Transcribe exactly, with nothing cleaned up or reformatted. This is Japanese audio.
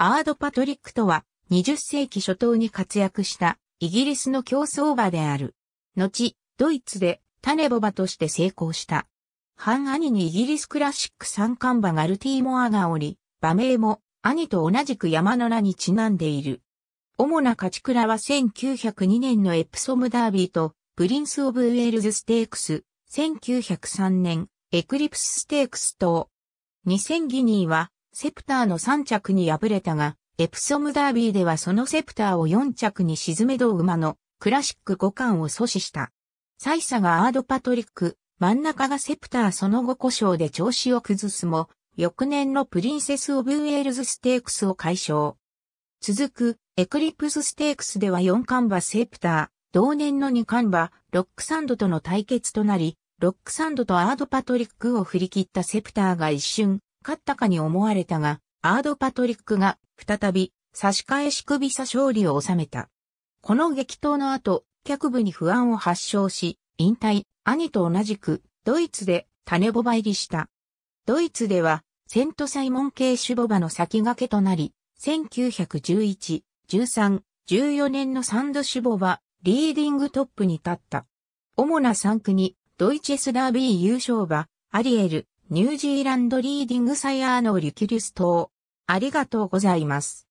アード・パトリックとは、にじゅっ世紀初頭に活躍したイギリスの競走馬である。後、ドイツでタネボ馬として成功した。半兄にイギリスクラシック三冠馬ガルティモアがおり、馬名も兄と同じく山の名にちなんでいる。主な勝ち鞍はせんきゅうひゃくにねんのエプソムダービーとプリンスオブウェールズステークス、せんきゅうひゃくさんねんエクリプスステークス等。にせんギニーはセプターのさん着に敗れたが、エプソムダービーではそのセプターをよん着に沈め同馬のクラシックご冠を阻止した。最差がアード・パトリック、真ん中がセプターその後故障で調子を崩すも、翌年のプリンセス・オブ・ウェールズ・ステークスを快勝。続く、エクリプス・ステークスではよん冠馬セプター、同年のに冠馬、ロックサンドとの対決となり、ロックサンドとアード・パトリックを振り切ったセプターが一瞬、勝ったかに思われたが、アード・パトリックが再び差し替え縮飛差勝利を収めた。この激闘の後、脚部に不安を発症し、引退、兄と同じくドイツでタネボ馬入りした。ドイツではセントサイモン系種ボ馬の先駆けとなり、せんきゅうひゃくじゅういち、じゅうさん、じゅうよねんのサンド種ボ馬、リーディングトップに立った。主な産区にドイツエスダービー優勝馬、アリエル、ニュージーランドリーディングサイアーノーリュキュリュス等。ありがとうございます。